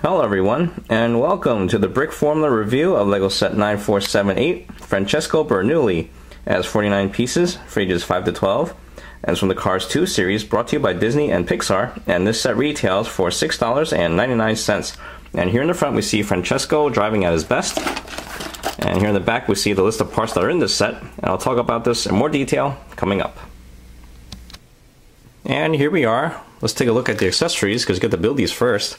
Hello everyone, and welcome to the Brickformula review of Lego Set 9478, Francesco Bernoulli, as 49 pieces for ages 5 to 12, and from the Cars 2 series brought to you by Disney and Pixar, and this set retails for $6.99. And here in the front we see Francesco driving at his best, and here in the back we see the list of parts that are in this set, and I'll talk about this in more detail coming up. And here we are. Let's take a look at the accessories, because you get to build these first.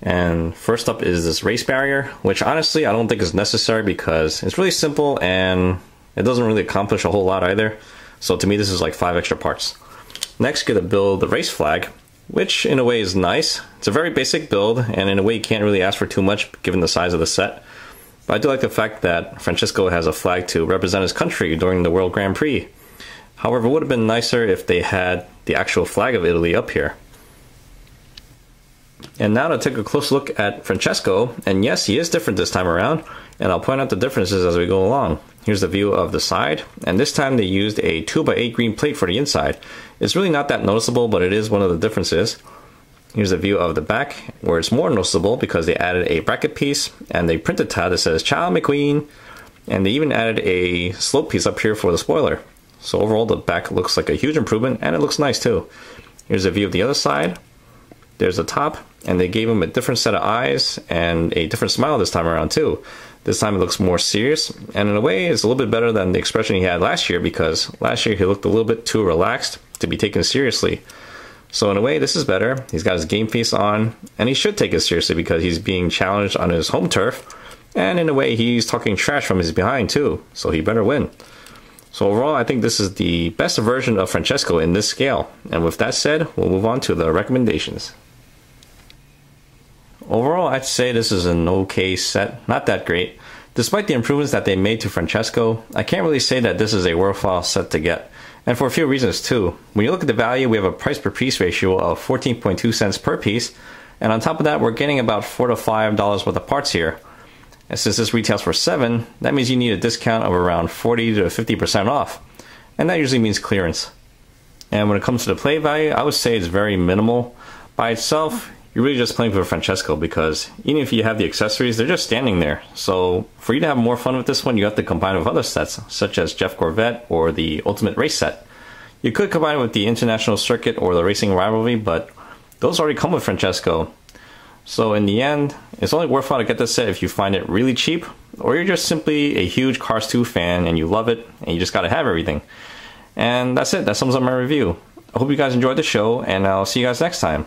And first up is this race barrier, which honestly I don't think is necessary because it's really simple and it doesn't really accomplish a whole lot either. So to me this is like 5 extra parts. Next, get to build the race flag, which in a way is nice. It's a very basic build, and in a way you can't really ask for too much given the size of the set. But I do like the fact that Francesco has a flag to represent his country during the World Grand Prix. However, it would have been nicer if they had the actual flag of Italy up here. And now to take a close look at Francesco, and yes, he is different this time around, and I'll point out the differences as we go along. Here's the view of the side, and this time they used a 2x8 green plate for the inside. It's really not that noticeable, but it is one of the differences. Here's a view of the back, where it's more noticeable because they added a bracket piece, and they printed tag that says Ciao McQueen, and they even added a slope piece up here for the spoiler. So overall the back looks like a huge improvement, and it looks nice too. Here's a view of the other side. There's the top, and they gave him a different set of eyes and a different smile this time around too. This time it looks more serious, and in a way it's a little bit better than the expression he had last year, because last year he looked a little bit too relaxed to be taken seriously. So in a way this is better. He's got his game face on, and he should take it seriously because he's being challenged on his home turf, and in a way he's talking trash from his behind too, so he better win. So overall, I think this is the best version of Francesco in this scale, and with that said, we'll move on to the recommendations. Overall, I'd say this is an okay set, not that great. Despite the improvements that they made to Francesco, I can't really say that this is a worthwhile set to get, and for a few reasons too. When you look at the value, we have a price per piece ratio of 14.2 cents per piece, and on top of that, we're getting about $4 to $5 worth of parts here. And since this retails for $7, that means you need a discount of around 40 to 50% off, and that usually means clearance. And when it comes to the play value, I would say it's very minimal. By itself, you're really just playing for Francesco, because even if you have the accessories, they're just standing there. So for you to have more fun with this one, you have to combine it with other sets, such as Jeff Corvette or the Ultimate Race Set. You could combine it with the International Circuit or the Racing Rivalry, but those already come with Francesco. So in the end, it's only worthwhile to get this set if you find it really cheap, or you're just simply a huge Cars 2 fan and you love it, and you just gotta have everything. And that's it, that sums up my review. I hope you guys enjoyed the show, and I'll see you guys next time.